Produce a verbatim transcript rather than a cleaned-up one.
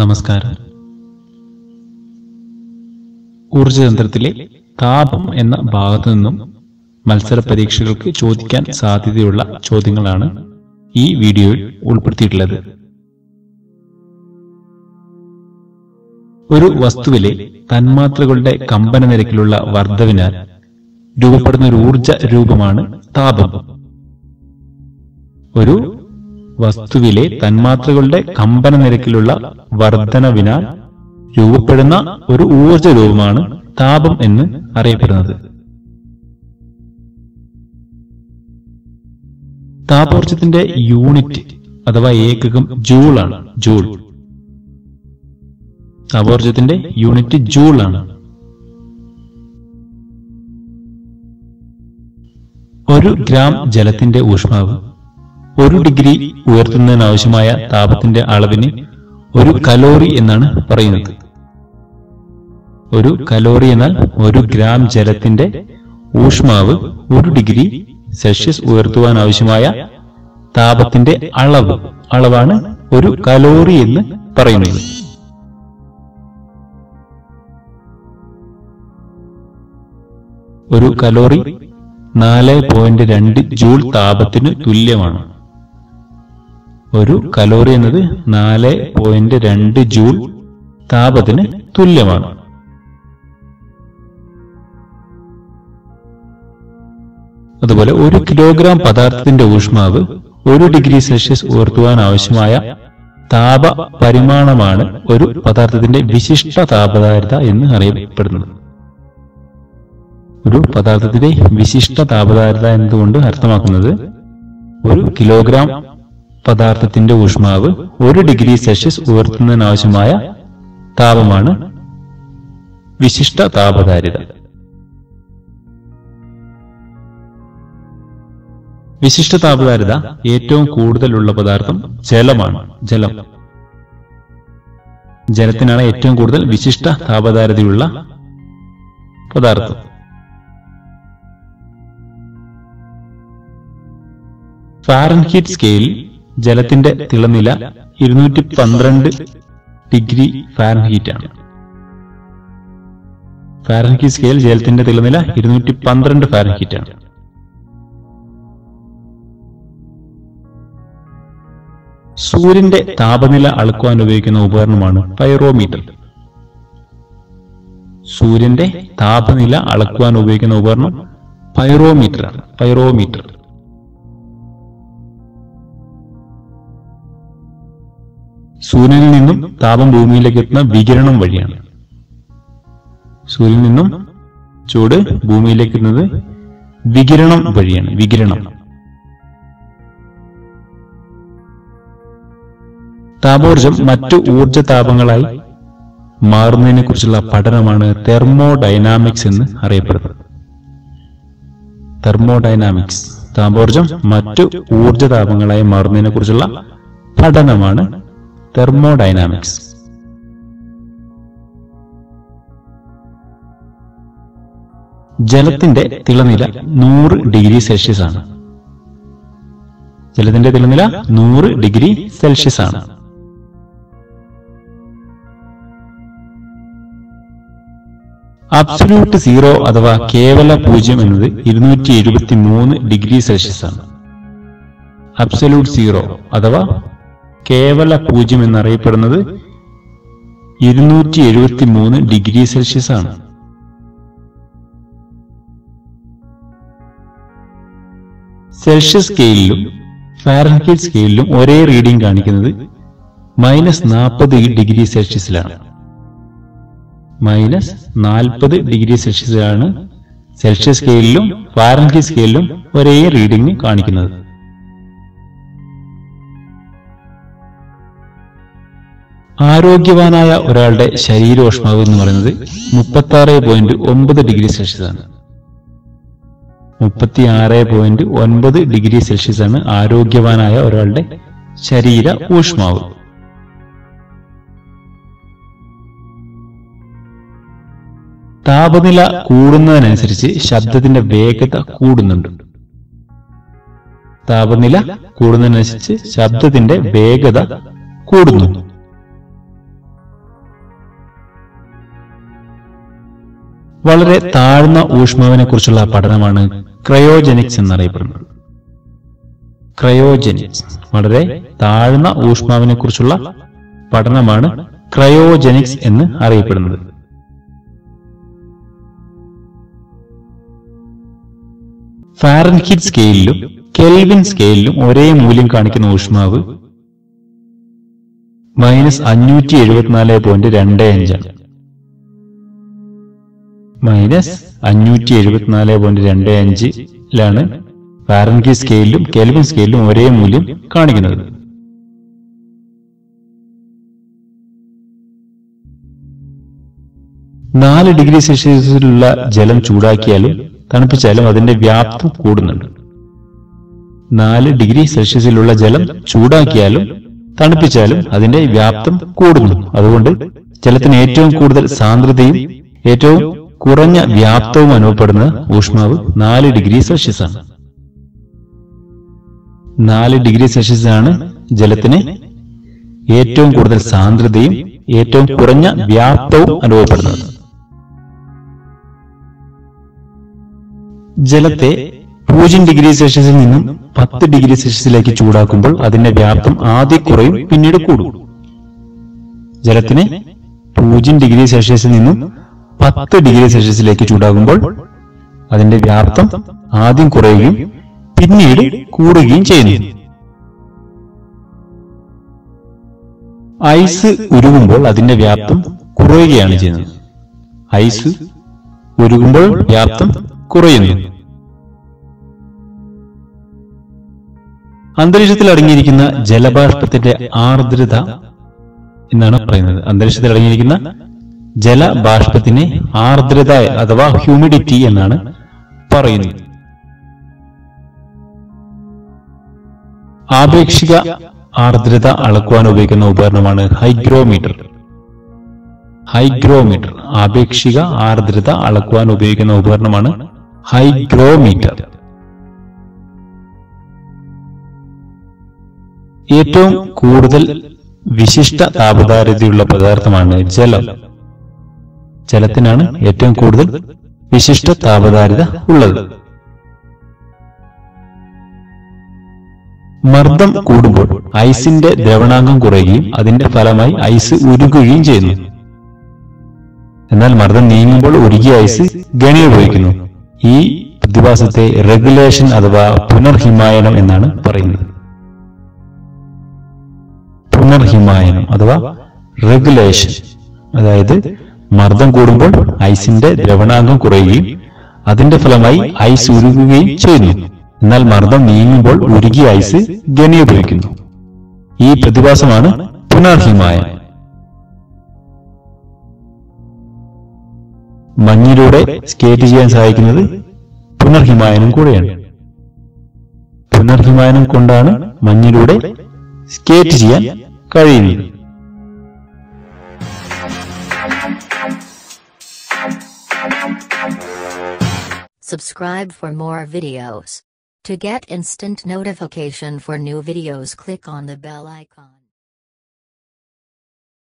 നമസ്കാരം. ഊർജ്ജതന്ത്രത്തിലെ താപം എന്ന ഭാഗത്തു നിന്നും മത്സര പരീക്ഷകൾക്ക് ചോദിക്കാൻ സാധ്യതയുള്ള ചോദ്യങ്ങളാണ് ഈ വീഡിയോയിൽ ഉൾപ്പെടുത്തിയിട്ടുള്ളത്. ഒരു വസ്തുവിലെ തന്മാത്രകളുടെ കമ്പന നിരക്കിലുള്ള വർദ്ധവിനാൽ രൂപപ്പെടുന്ന ഒരു ഊർജ രൂപമാണ് താപം. ഒരു വസ്തുവിലെ തന്മാത്രകളുടെ കമ്പന നിരക്കിലുള്ള വർധനവിനാൽ രൂപപ്പെടുന്ന ഒരു ഊർജ രൂപമാണ് താപം എന്ന് അറിയപ്പെടുന്നത്. താപോർജ്ജത്തിന്റെ യൂണിറ്റ് അഥവാ ഏകകം ജൂൾ ആണ്. ജൂൾ താപോർജ്ജത്തിന്റെ യൂണിറ്റ് ജൂൾ ആണ്. ഒരു ഗ്രാം ജലത്തിന്റെ ഊഷ്മാവ് ഒരു ഡിഗ്രി ഉയർത്തുന്നതിനാവശ്യമായ താപത്തിന്റെ അളവിന് ഒരു കലോറി എന്നാണ് പറയുന്നത്. ഒരു കലോറി എന്നാൽ ഒരു ഗ്രാം ജലത്തിന്റെ ഊഷ്മാവ് ഒരു ഡിഗ്രി സെൽഷ്യസ് ഉയർത്തുവാൻ ആവശ്യമായ താപത്തിന്റെ അളവ് അളവാണ് ഒരു കലോറി എന്ന് പറയുന്നത്. ഒരു കലോറി നാല് പോയിന്റ് രണ്ട് ജൂൾ താപത്തിന് തുല്യമാണ്. ഒരു കലോറി എന്നത് നാല് പോയിന്റ് രണ്ട് ജൂൾ താപത്തിന് തുല്യമാണ്. അതുപോലെ ഒരു കിലോഗ്രാം പദാർത്ഥത്തിന്റെ ഊഷ്മാവ് ഒരു ഡിഗ്രി സെൽഷ്യസ് ഉയർത്തുവാൻ ആവശ്യമായ താപ പരിമാണമാണ് ഒരു പദാർത്ഥത്തിന്റെ വിശിഷ്ട താപധാരിത എന്ന് അറിയപ്പെടുന്നത്. ഒരു പദാർത്ഥത്തിന്റെ വിശിഷ്ട താപധാരിത എന്നതുകൊണ്ട് അർത്ഥമാക്കുന്നത് ഒരു കിലോഗ്രാം പദാർത്ഥത്തിന്റെ ഊഷ്മാവ് ഒരു ഡിഗ്രി സെൽഷ്യസ് ഉയർത്തുന്നതിനാവശ്യമായ താപമാണ് വിശിഷ്ട താപധാരിത. വിശിഷ്ട താപധാരിത ഏറ്റവും കൂടുതലുള്ള പദാർത്ഥം ജലമാണ്. ജലം ജലത്തിനാണ് ഏറ്റവും കൂടുതൽ വിശിഷ്ട താപധാരിതയുള്ള പദാർത്ഥം. ഫാരൻഹീറ്റ് സ്കെയിലിൽ ജലത്തിന്റെ തിളനില ഇരുന്നൂറ്റി പന്ത്രണ്ട് ഡിഗ്രി ഫാരൻഹീറ്റ് ആണ്. ഫാരൻഹീറ്റ് സ്കെയിൽ ജലത്തിന്റെ തിളനില ഇരുന്നൂറ്റി പന്ത്രണ്ട് ഫാരൻഹീറ്റ് ആണ്. സൂര്യന്റെ താപനില അളക്കുവാൻ ഉപയോഗിക്കുന്ന ഉപകരണമാണ് പൈറോമീറ്റർ. സൂര്യന്റെ താപനില അളക്കുവാൻ ഉപയോഗിക്കുന്ന ഉപകരണം പൈറോമീറ്റർ ആണ്. പൈറോമീറ്റർ സൂര്യനിൽ നിന്നും താപം ഭൂമിയിലേക്ക് എത്തുന്ന വികിരണം വഴിയാണ്. സൂര്യനിൽ നിന്നും ചൂട് ഭൂമിയിലേക്ക് എത്തുന്നത് വികിരണം വഴിയാണ്. വികിരണം താപോർജം മറ്റു ഊർജ താപങ്ങളായി മാറുന്നതിനെ കുറിച്ചുള്ള പഠനമാണ് തെർമോഡൈനാമിക്സ് എന്ന് അറിയപ്പെടുന്നത്. തെർമോഡൈനാമിക്സ് താപോർജം മറ്റു ഊർജ താപങ്ങളായി മാറുന്നതിനെ കുറിച്ചുള്ള പഠനമാണ് തെർമോഡൈനാമിക്സ്. ജലത്തിന്റെ തിളനില നൂറ് ഡിഗ്രി സെൽഷ്യസ് ആണ്. ജലത്തിന്റെ തിളനില നൂറ് ഡിഗ്രി സെൽഷ്യസ് ആണ്. അബ്സല്യൂട്ട് സീറോ അഥവാ കേവല പൂജ്യം എന്നത് ഇരുന്നൂറ്റി എഴുപത്തി മൂന്ന് ഡിഗ്രി സെൽഷ്യസ് ആണ്. അബ്സല്യൂട്ട് സീറോ അഥവാ കേവല പൂജ്യം എന്നറിയപ്പെടുന്നത് ഇരുന്നൂറ്റി എഴുപത്തി മൂന്ന് ഡിഗ്രി സെൽഷ്യസ് ആണ്. സെൽഷ്യസ് സ്കെയിലും ഫാരൻഹീറ്റ് സ്കെയിലും ഒരേ റീഡിംഗ് കാണിക്കുന്നത് മൈനസ് നാൽപ്പത് ഡിഗ്രി സെൽഷ്യസിലാണ്. മൈനസ് നാൽപ്പത് ഡിഗ്രി സെൽഷ്യസിലാണ് സെൽഷ്യസ് സ്കെയിലും ഫാരൻഹീറ്റ് സ്കെയിലും ഒരേ റീഡിംഗ് കാണിക്കുന്നത്. ആരോഗ്യവാനായ ഒരാളുടെ ശരീരോഷ്മാവ് എന്ന് പറയുന്നത് മുപ്പത്തി ആറ് പോയിന്റ് ഒമ്പത് ഡിഗ്രി സെൽഷ്യസ് ആണ്. മുപ്പത്തി ആറ് പോയിന്റ് ഒൻപത് ഡിഗ്രി സെൽഷ്യസ് ആണ് ആരോഗ്യവാനായ ഒരാളുടെ ശരീര ഊഷ്മാവ്. താപനില കൂടുന്നതിനനുസരിച്ച് ശബ്ദത്തിന്റെ വേഗത കൂടുന്നുണ്ട്. താപനില കൂടുന്നതിനനുസരിച്ച് ശബ്ദത്തിന്റെ വേഗത കൂടുന്നു. വളരെ താഴ്ന്ന ഊഷ്മാവിനെ കുറിച്ചുള്ള പഠനമാണ് ക്രയോജനിക്സ് എന്നറിയപ്പെടുന്നത്. ക്രയോജനിക്സ് വളരെ താഴ്ന്ന ഊഷ്മാവിനെ കുറിച്ചുള്ള പഠനമാണ് ക്രയോജനിക്സ് എന്ന് അറിയപ്പെടുന്നത്. ഫാരൻഹീറ്റ് സ്കെയിലിലും കെൽവിൻ സ്കെയിലിലും ഒരേ മൂല്യം കാണിക്കുന്ന ഊഷ്മാവ് മൈനസ് അഞ്ഞൂറ്റി എഴുപത്തിനാല് പോയിന്റ് രണ്ട് അഞ്ചാണ്. മൈനസ് അഞ്ഞൂറ്റി എഴുപത്തിനാല് പോയിന്റ് രണ്ട് അഞ്ചിലാണ് ഫാരൻഹീറ്റ് സ്കെയിലും കെൽവിൻ സ്കെയിലും ഒരേ മൂല്യം കാണിക്കുന്നത്. നാല് ഡിഗ്രി സെൽഷ്യസിലുള്ള ജലം ചൂടാക്കിയാലും തണുപ്പിച്ചാലും അതിന്റെ വ്യാപ്തി കൂടുന്നുണ്ട്. നാല് ഡിഗ്രി സെൽഷ്യസിലുള്ള ജലം ചൂടാക്കിയാലും തണുപ്പിച്ചാലും അതിന്റെ വ്യാപ്തം കൂടുന്നു. അതുകൊണ്ട് ജലത്തിന് ഏറ്റവും കൂടുതൽ സാന്ദ്രതയും ഏറ്റവും കുറഞ്ഞ വ്യാപ്തവും അനുഭവപ്പെടുന്ന ഊഷ്മാവ് നാല് ഡിഗ്രി സെൽഷ്യസ് ആണ്. നാല് ഡിഗ്രി സെൽഷ്യസ് ആണ് ജലത്തിന് ഏറ്റവും കൂടുതൽ സാന്ദ്രതയും ഏറ്റവും കുറഞ്ഞ വ്യാപ്തവും അനുഭവപ്പെടുന്നത്. ജലത്തെ പൂജ്യം ഡിഗ്രി സെൽഷ്യസിൽ നിന്നും പത്ത് ഡിഗ്രി സെൽഷ്യസിലേക്ക് ചൂടാക്കുമ്പോൾ അതിന്റെ വ്യാപ്തം ആദ്യം കുറയും, പിന്നീട് കൂടും. ജലത്തിനെ പൂജ്യം ഡിഗ്രി സെൽഷ്യസിൽ നിന്നും പത്ത് ഡിഗ്രി സെൽഷ്യസിലേക്ക് ചൂടാക്കുമ്പോൾ അതിന്റെ വ്യാപ്തം ആദ്യം കുറയുകയും പിന്നീട് കൂടുകയും ചെയ്യുന്നു. ഐസ് ഉരുകുമ്പോൾ അതിന്റെ വ്യാപ്തം കുറയുകയാണ് ചെയ്യുന്നത്. ഐസ് ഉരുകുമ്പോൾ വ്യാപ്തം കുറയുന്നു. അന്തരീക്ഷത്തിൽ അടങ്ങിയിരിക്കുന്ന ജലബാഷ്പത്തിന്റെ ആർദ്രത എന്നാണ് പറയുന്നത്. അന്തരീക്ഷത്തിൽ അടങ്ങിയിരിക്കുന്ന ജലബാഷ്പത്തിനെ ആർദ്രത അഥവാ ഹ്യൂമിഡിറ്റി എന്നാണ് പറയുന്നത്. ആപേക്ഷിക ആർദ്രത അളക്കുവാൻ ഉപയോഗിക്കുന്ന ഉപകരണമാണ് ഹൈഗ്രോമീറ്റർ. ഹൈഗ്രോമീറ്റർ ആപേക്ഷിക ആർദ്രത അളക്കുവാൻ ഉപയോഗിക്കുന്ന ഉപകരണമാണ് ഹൈഗ്രോമീറ്റർ. ഏറ്റവും കൂടുതൽ വിശിഷ്ട താപധാരിതയുള്ള പദാർത്ഥമാണ് ജലം. ജലത്തിനാണ് ഏറ്റവും കൂടുതൽ വിശിഷ്ട താപധാരിത ഉള്ളത്. മർദ്ദം കൂടുമ്പോൾ ഐസിന്റെ ദ്രവണാംഗം കുറയുകയും അതിന്റെ ഫലമായി ഐസ് ഉരുകുകയും ചെയ്യുന്നു. എന്നാൽ മർദ്ദം നീങ്ങുമ്പോൾ ഉരുകിയ ഐസ് ഘനീഭവിക്കുന്നു. ഈ പ്രതിഭാസത്തെ റെഗുലേഷൻ അഥവാ പുനർഹിമായനം എന്നാണ് പറയുന്നത്. പുനർഹിമായനം അഥവാ റെഗുലേഷൻ, അതായത് മർദ്ദം കൂടുമ്പോൾ ഐസിന്റെ ദ്രവണാംഗം കുറയുകയും അതിന്റെ ഫലമായി ഐസ് ഉരുകുകയും ചെയ്യുന്നു. എന്നാൽ മർദ്ദം നീങ്ങുമ്പോൾ ഉരുകിയ ഐസ് ഘനീഭവിക്കുന്നു. ഈ പ്രതിഭാസമാണ് പുനർഹിമായനം. മഞ്ഞിലൂടെ സ്കേറ്റ് ചെയ്യാൻ സഹായിക്കുന്നത് പുനർഹിമായനം കൂടെയാണ്. പുനർഹിമായനം കൊണ്ടാണ് മഞ്ഞിലൂടെ സ്കേറ്റ് ചെയ്യാൻ കഴിയുന്നത്. Subscribe for more videos. To get instant notification for new videos, click on the bell icon.